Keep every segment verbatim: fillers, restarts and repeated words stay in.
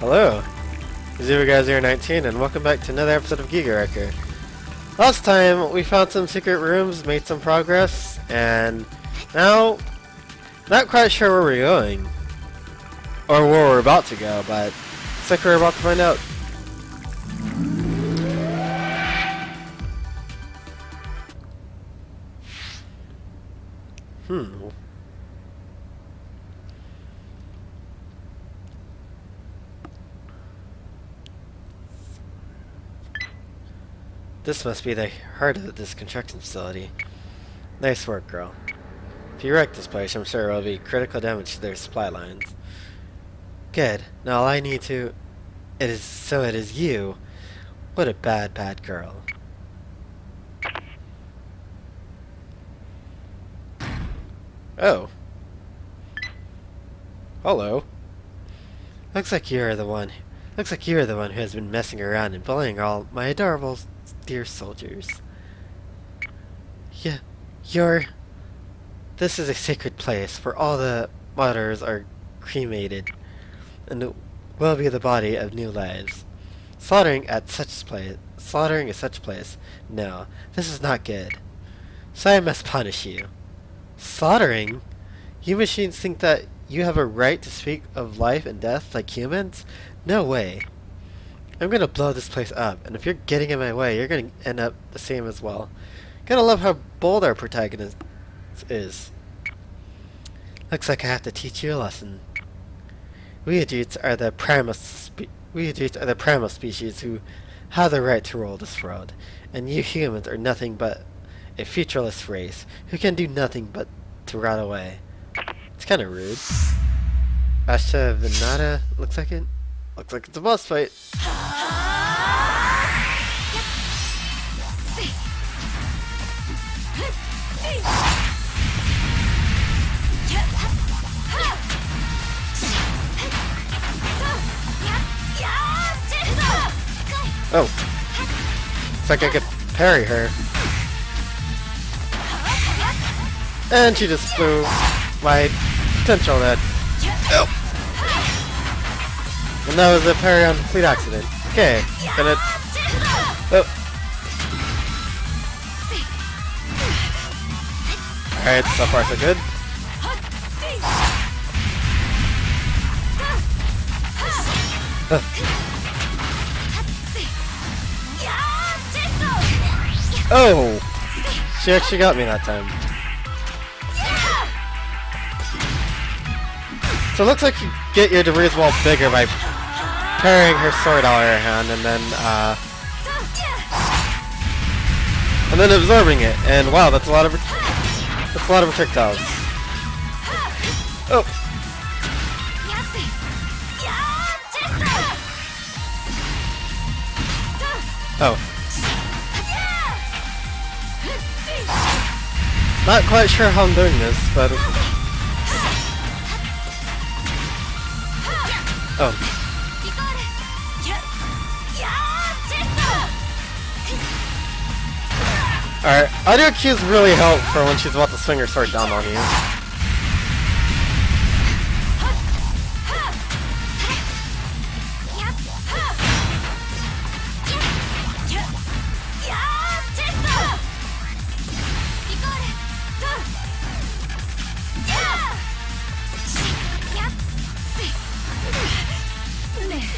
Hello, EvilGuy zero one three and welcome back to another episode of Giga Wrecker. Last time we found some secret rooms, made some progress, and now not quite sure where we're going. Or where we're about to go, but it's like we're about to find out. Hmm. This must be the heart of this construction facility. Nice work, girl. If you wreck this place, I'm sure it will be critical damage to their supply lines. Good. Now all I need to... It is... So it is you. What a bad, bad girl. Oh. Hello. Looks like you're the one... Looks like you're the one who has been messing around and bullying all my adorable dear soldiers. Yeah, you're... This is a sacred place where all the martyrs are cremated and will be the body of new lives. Slaughtering at such place... Slaughtering at such place. No, this is not good. So I must punish you. Slaughtering? You machines think that you have a right to speak of life and death like humans? No way. I'm gonna blow this place up, and if you're getting in my way, you're gonna end up the same as well. Gotta love how bold our protagonist is. Looks like I have to teach you a lesson. We Ajits are the primus we Ajits are the primal species who have the right to rule this world, and you humans are nothing but a featureless race who can do nothing but to run away. It's kind of rude. Astra Vinata looks like it. Looks like it's a boss fight. Oh, it's like I could parry her. And she just blew my potential that. Oh. And that was a parry on complete accident. Okay. And it. Oh. Alright, so far so good. Oh. Oh! She actually got me that time. So it looks like you get your debris wall bigger by parrying her sword out of her hand and then, uh... and then absorbing it. And wow, that's a lot of... That's a lot of projectiles. Oh! Oh. Not quite sure how I'm doing this, but... It's Oh. Alright, audio cues really help for when she's about to swing her sword down on you.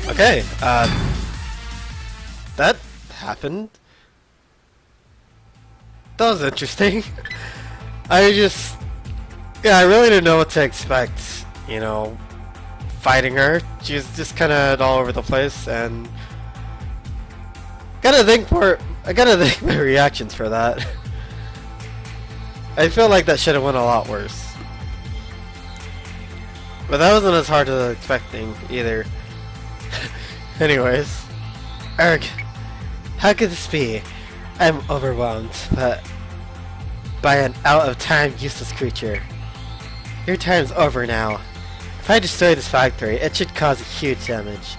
Okay, uh, that happened. That was interesting. I just, yeah, I really didn't know what to expect, you know, fighting her. She was just kind of all over the place, and gotta think for, I gotta think my reactions for that. I feel like that should have went a lot worse. But that wasn't as hard as I was expecting, either. Anyways, Erg, how could this be? I'm overwhelmed, but by an out-of-time useless creature. Your time's over now. If I destroy this factory, it should cause huge damage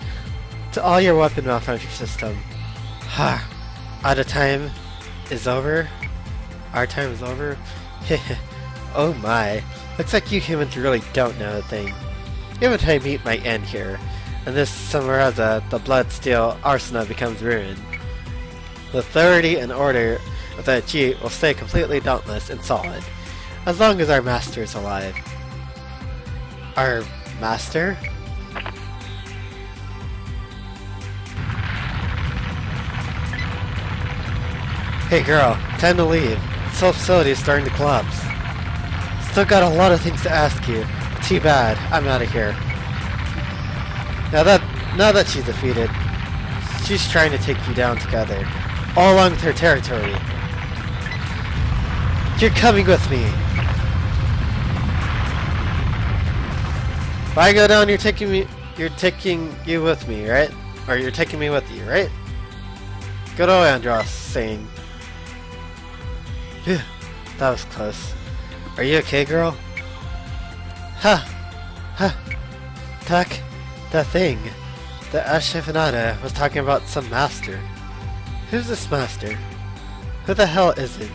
to all your weapon malfunction system. Ha! Huh. Out of time is over. Our time is over. Oh my! Looks like you humans really don't know a thing. You haven't meet my end here. and this Samaraza, the Bloodsteel Arsenal, becomes ruined. The authority and order of the Ajit will stay completely dauntless and solid, as long as our master is alive. Our master? Hey girl, time to leave. This whole facility is starting to collapse. Still got a lot of things to ask you. Too bad, I'm out of here. Now that, now that she's defeated, she's trying to take you down together, all along with her territory. You're coming with me. If I go down, you're taking me. You're taking you with me, right? Or you're taking me with you, right? Good old Andros saying. Phew, that was close. Are you okay, girl? Huh? Huh? Tuck, that thing. The Astra Vinata was talking about some master. Who's this master? Who the hell is it?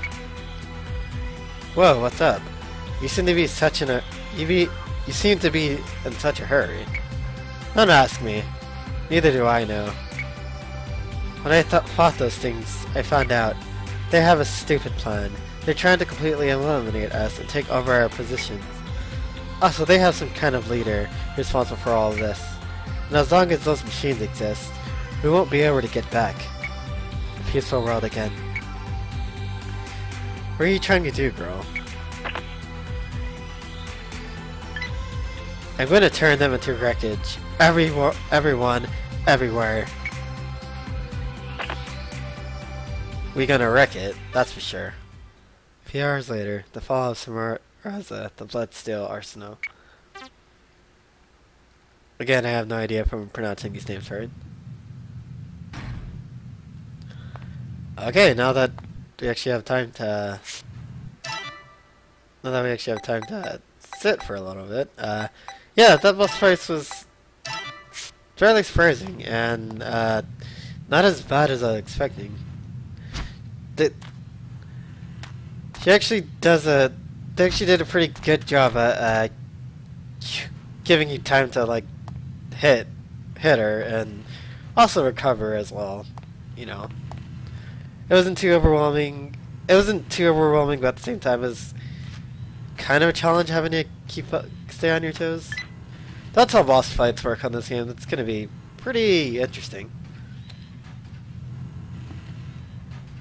Whoa, what's up? You seem to be such in a you be you seem to be in such a hurry. Don't ask me. Neither do I know. When I th fought those things, I found out they have a stupid plan. They're trying to completely eliminate us and take over our positions. Also, they have some kind of leader responsible for all of this. And as long as those machines exist, we won't be able to get back. The peaceful world again. What are you trying to do, girl? I'm going to turn them into wreckage. Every everyone, everywhere. We're gonna wreck it, that's for sure. A few hours later, the fall of Samaraza, the Bloodsteel Arsenal. Again, I have no idea if I'm pronouncing these names right. Okay, now that we actually have time to... Now that we actually have time to sit for a little bit, uh... yeah, that boss fight was fairly surprising, and, uh... not as bad as I was expecting. They, she actually does a... They actually did a pretty good job at, uh... giving you time to, like... hit hit her and also recover as well. You know, it wasn't too overwhelming it wasn't too overwhelming but at the same time it was kind of a challenge having to keep up, stay on your toes. That's how boss fights work on this game. It's gonna be pretty interesting.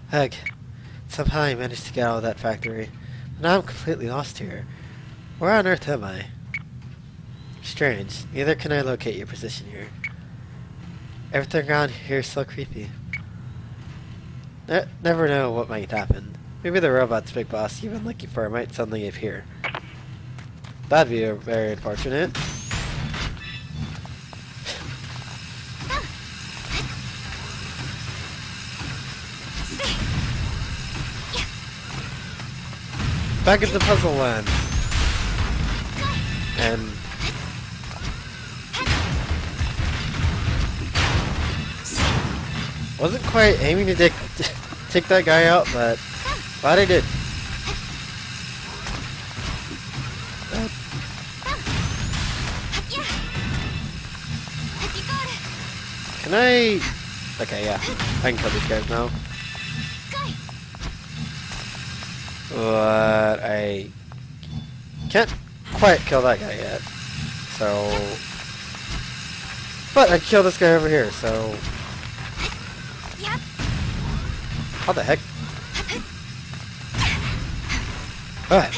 Heck, somehow I managed to get out of that factory, but now I'm completely lost here. Where on earth am I? Strange. Neither can I locate your position here. Everything around here is so creepy. Ne never know what might happen. Maybe the robot's big boss you've been looking for might suddenly appear. That'd be very unfortunate. Back at the puzzle land. And... wasn't quite aiming to take, take that guy out, but glad I did. Uh. Can I... Okay, yeah. I can kill these guys now. But I can't quite kill that guy yet. So... but I killed this guy over here, so... how the heck? But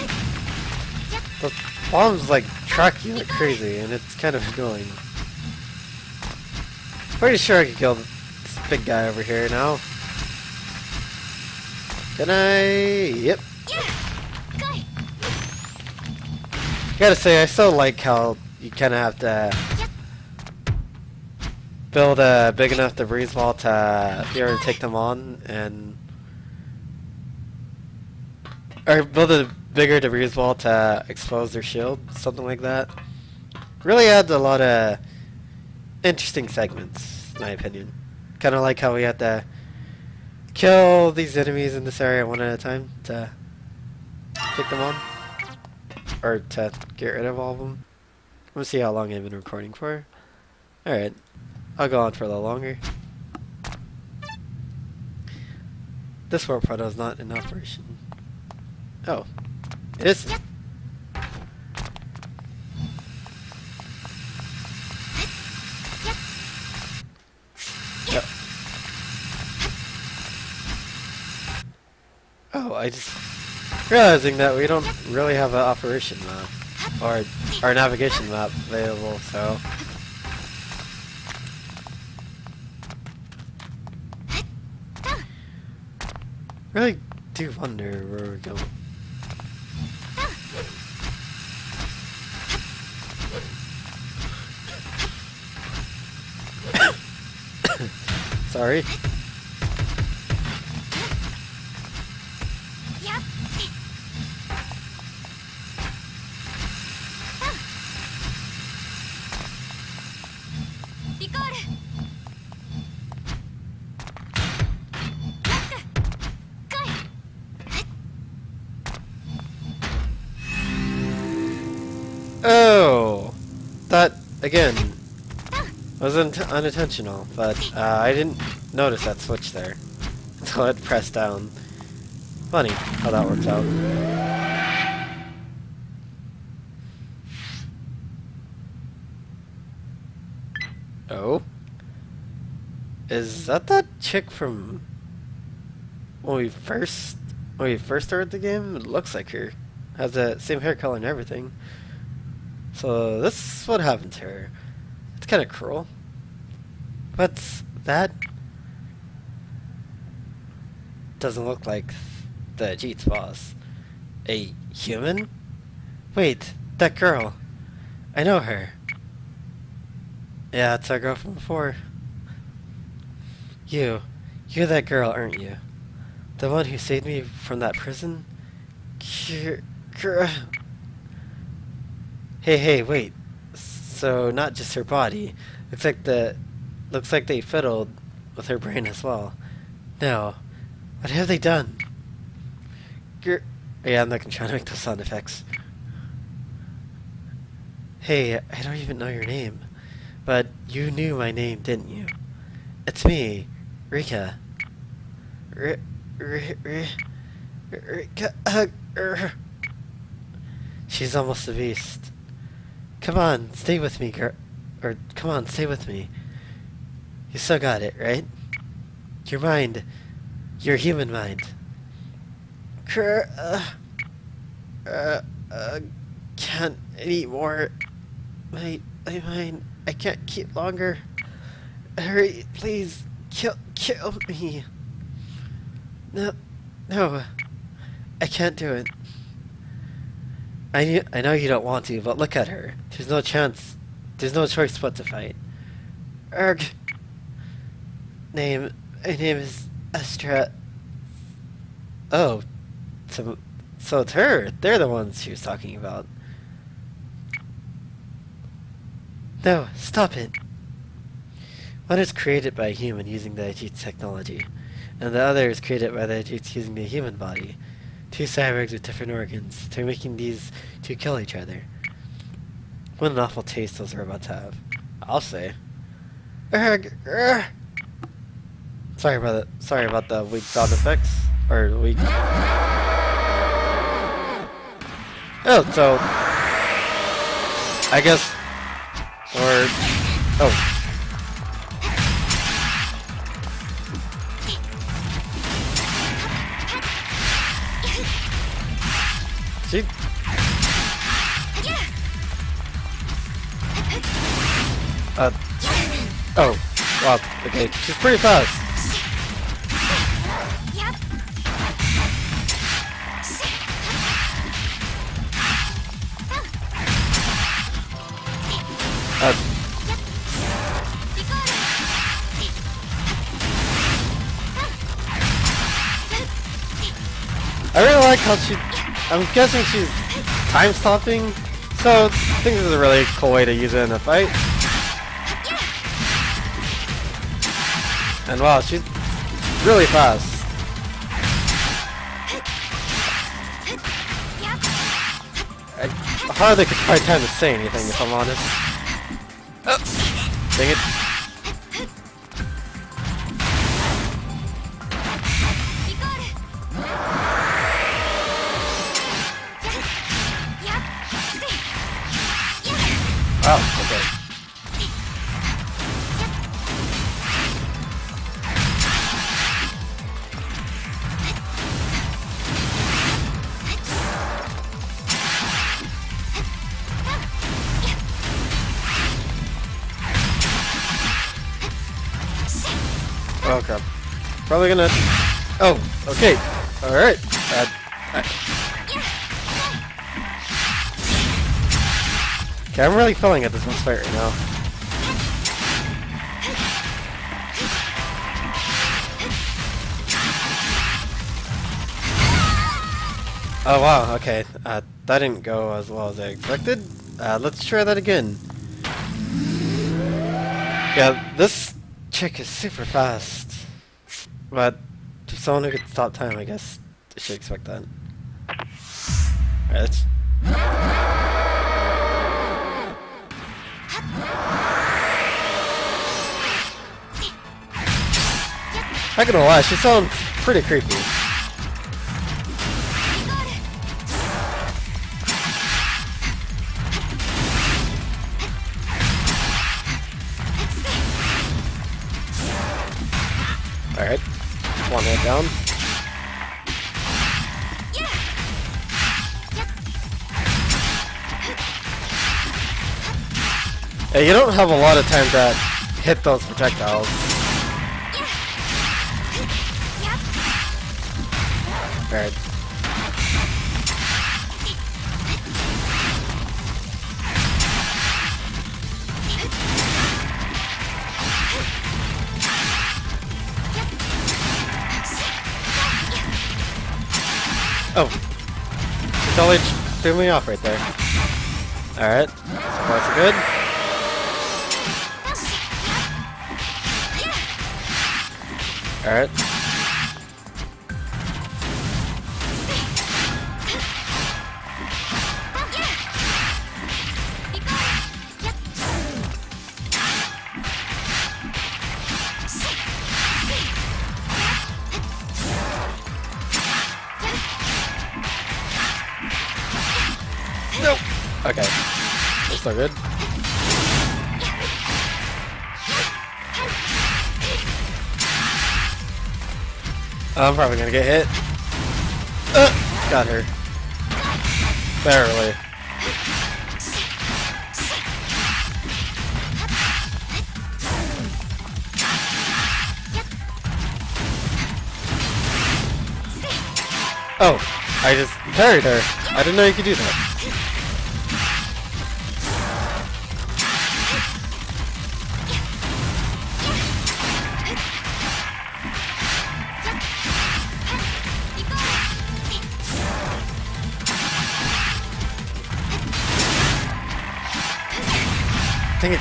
the bombs like track you like crazy, and it's kind of annoying. Pretty sure I can kill this big guy over here now. Can I? Yep. Gotta say, I still like how you kind of have to build a big enough debris wall to be able to take them on, and. Or build a bigger debris wall to expose their shield, something like that. Really adds a lot of interesting segments, in my opinion. Kind of like how we had to kill these enemies in this area one at a time to take them on. Or to get rid of all of them. Let's see how long I've been recording for. Alright. I'll go on for a little longer. This warp photo is not in operation. Oh. It is. Oh, I just realizing that we don't really have an operation map or our navigation map available, so really do wonder where we're going. Sorry. Oh, that again wasn't unintentional, but uh, I didn't notice that switch there until it pressed down. Funny how that works out. Oh, is that that chick from when we first when we first started the game? It looks like her. Has the same hair color and everything. So this is what happened to her. It's kind of cruel. What's that? Doesn't look like the Ajit's boss. A human? Wait, that girl. I know her. Yeah, it's our girl from before. You. You're that girl, aren't you? The one who saved me from that prison? Cure... cure... Hey, hey, wait. So not just her body. Looks like the, looks like they fiddled with her brain as well. Now, what have they done? Gr yeah, I'm not gonna try to make those sound effects. Hey, I don't even know your name, but you knew my name, didn't you? It's me, Reika. R R R Reika. Uh, er. She's almost a beast. Come on, stay with me, girl. Or, come on, stay with me. You still got it, right? Your mind. Your human mind. Cr uh, uh, uh, can't anymore. My, my mind. I can't keep longer. Hurry, please. Kill, kill me. No, no. I can't do it. I knew, I know you don't want to, but look at her. There's no chance. There's no choice but to fight. Erg. Name. My name is Astra. Oh. So, so it's her. They're the ones she was talking about. No, stop it. One is created by a human using the Ajit's technology, and the other is created by the Ajit's using the human body. Two cyborgs with different organs. They're making these two kill each other. What an awful taste those are about to have. I'll say. Urgh, urgh. Sorry about the sorry about the weak sound effects. Or weak. Oh, so I guess or oh. See? Uh, oh, wow, okay, she's pretty fast. Uh, I really like how she... I'm guessing she's time stopping, so I think this is a really cool way to use it in a fight. And wow, she's really fast. I hardly could find time to say anything if I'm honest. Oh. Dang it. Oh, okay. Oh crap. Probably gonna... Oh, okay. Alright. Uh, I... I'm really failing at this one fight right now. Oh wow, okay. Uh, that didn't go as well as I expected. Uh, let's try that again. Yeah, this chick is super fast. But to someone who could stop time, I guess I should expect that. Alright, let's... I'm not gonna lie, she sounds pretty creepy. Alright, one hit down. Hey, you don't have a lot of time to hit those projectiles. Alright. Oh. She totally threw me off right there. Alright. So far so good. Alright. Nope. Okay. That's not good. I'm probably gonna get hit. Uh, got her. Barely. Oh, I just parried her. I didn't know you could do that. Dang it.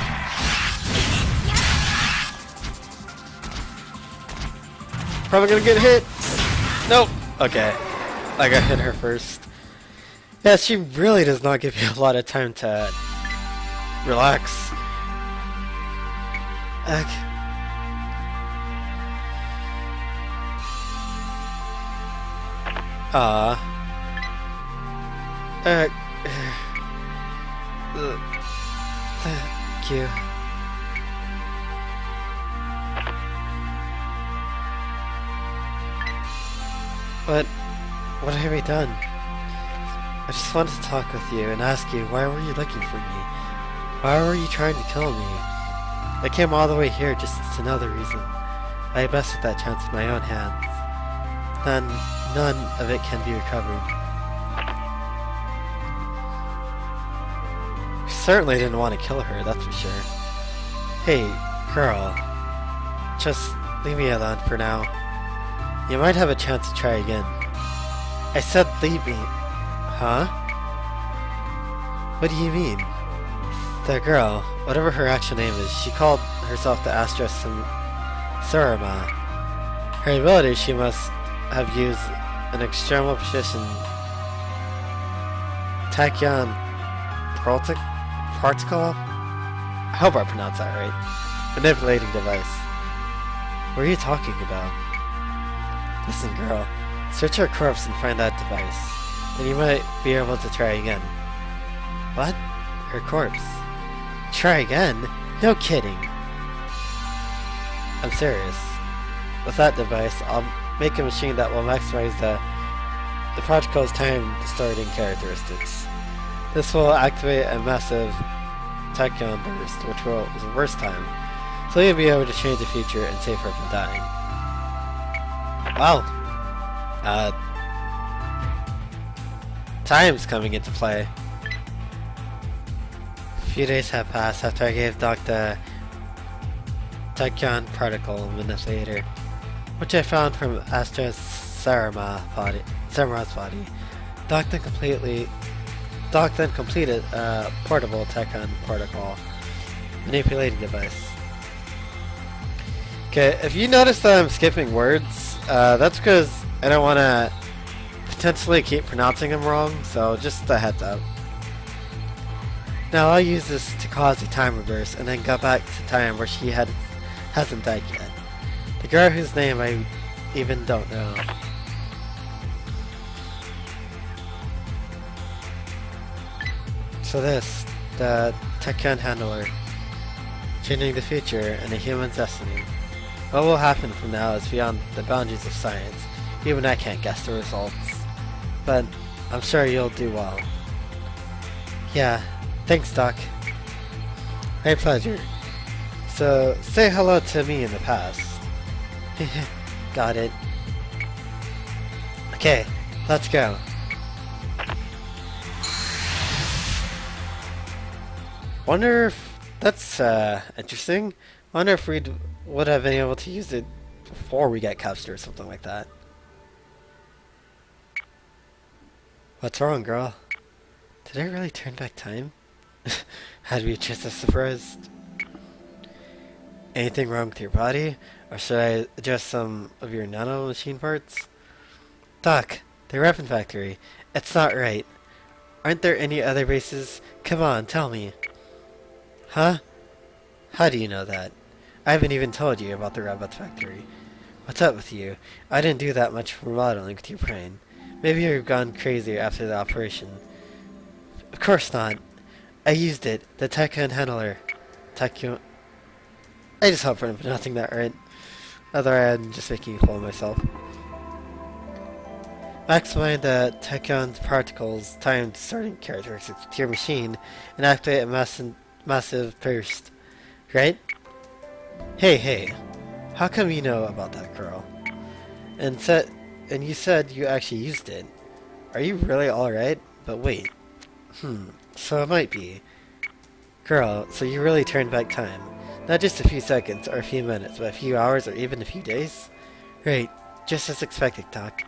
Probably gonna get hit. Nope. Okay. I got hit her first. Yeah, she really does not give you a lot of time to relax. Okay. Ah. Uh, uh, uh, uh, you. What? What have we done? I just wanted to talk with you and ask you, why were you looking for me? Why were you trying to kill me? I came all the way here just to know the reason. I bested that chance with my own hands. None, none of it can be recovered. We certainly didn't want to kill her, that's for sure. Hey, girl. Just leave me alone for now. You might have a chance to try again. I said leave me. Huh? What do you mean? The girl, whatever her actual name is, she called herself the Astra Vinata. Her ability she must have used an external position. Tachyon Particle? I hope I pronounced that right. Manipulating device. What are you talking about? Listen, girl. Search her corpse and find that device. Then you might be able to try again. What? Her corpse? Try again? No kidding! I'm serious. With that device, I'll make a machine that will maximize the, the particle's time-distorting characteristics. This will activate a massive Tachyon burst, which will is the worst time, so you'll be able to change the future and save her from dying. Wow! Uh... Time's coming into play. A few days have passed after I gave Doc the Tachyon particle manipulator, which I found from Astra's Samaraza body, Samaraza's body. Doc then completely Doc then completed a portable Tachyon particle manipulating device. Okay, if you notice that I'm skipping words, uh, that's because I don't want to potentially keep pronouncing them wrong, so just a heads up. Now I'll use this to cause a time reverse and then go back to time where she had, hasn't died yet. The girl whose name I even don't know. So this, the Tachyon Handler, changing the future and a human destiny. What will happen from now is beyond the boundaries of science. Even I can't guess the results. But I'm sure you'll do well. Yeah, thanks Doc. My pleasure. So, say hello to me in the past. Got it. Okay, let's go. Wonder if That's uh, interesting. I wonder if we would have been able to use it before we got captured or something like that. What's wrong, girl? Did I really turn back time? Had we just as surprised? Anything wrong with your body? Or should I adjust some of your nano machine parts? Doc, the weapon factory. It's not right. Aren't there any other bases? Come on, tell me. Huh? How do you know that? I haven't even told you about the robot factory. What's up with you? I didn't do that much remodeling with your brain. Maybe you've gone crazy after the operation. Of course not. I used it. The Tachyon Handler. Tachyon... I just hope I'm pronouncing that right. Otherwise, I'm just making a fool of myself. Maximize the Tachyon's particles' time-distorting characteristics to your machine and activate a mass... massive burst, right? Hey, hey, how come you know about that girl? And said, and you said you actually used it. Are you really all right? But wait, hmm. So it might be, girl. So you really turned back time, not just a few seconds or a few minutes, but a few hours or even a few days. Right, just as expected, Doc.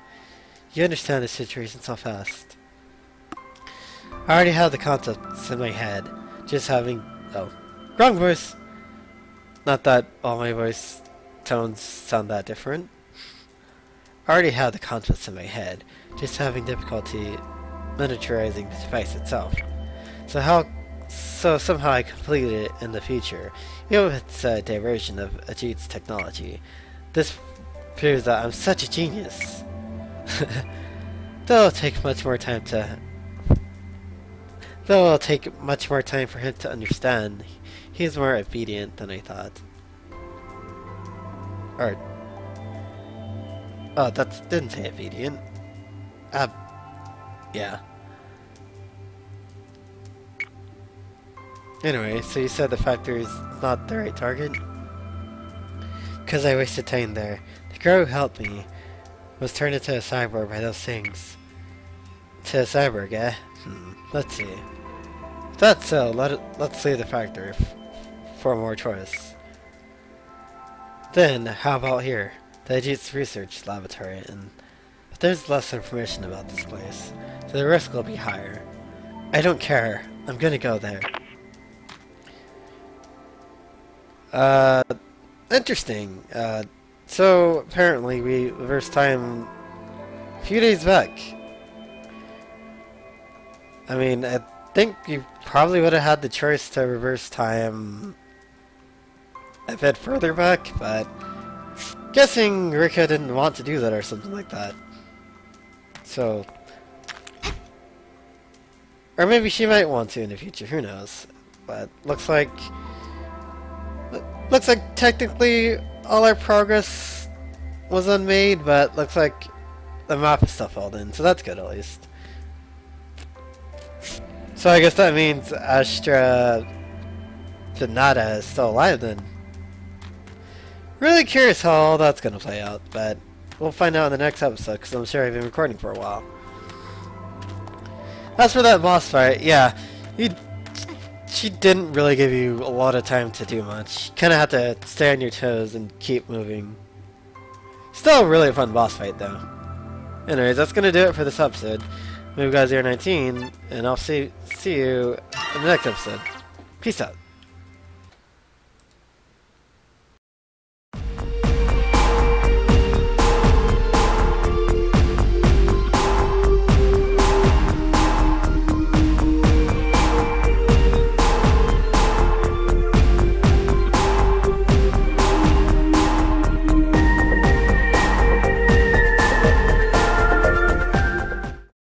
You understand the situation so fast. I already have the concepts in my head. Just having... oh. Wrong voice! Not that all my voice tones sound that different. I already have the concepts in my head, just having difficulty miniaturizing the device itself. So how... so somehow I completed it in the future, even if it's a diversion of Ajit's technology. This proves that I'm such a genius! That'll take much more time to... Though it'll take much more time for him to understand, he's more obedient than I thought. Or... oh, that didn't say obedient. Uh, yeah. Anyway, so you said the factory's not the right target? Because I wasted time there. The girl who helped me was turned into a cyborg by those things. To a cyborg, eh? Hmm. Let's see. If that's so, let it, let's leave the factory f for more choice. Then, how about here? The Ajit's research laboratory, and but there's less information about this place, so the risk will be higher. I don't care. I'm gonna go there. Uh, interesting. Uh, so apparently we reversed time a few days back. I mean, I think you probably would have had the choice to reverse time a bit further back, but guessing Reika didn't want to do that or something like that. So, or maybe she might want to in the future, who knows. But looks like looks like technically all our progress was unmade, but looks like the map is still filled in, so that's good at least. So I guess that means Astra Vinata is still alive then. Really curious how all that's gonna play out, but we'll find out in the next episode, because I'm sure I've been recording for a while. As for that boss fight, yeah, you, she didn't really give you a lot of time to do much. You kind of have to stay on your toes and keep moving. Still a really fun boss fight, though. Anyways, that's going to do it for this episode. EvilGuy zero one three, and I'll see, see you in the next episode. Peace out.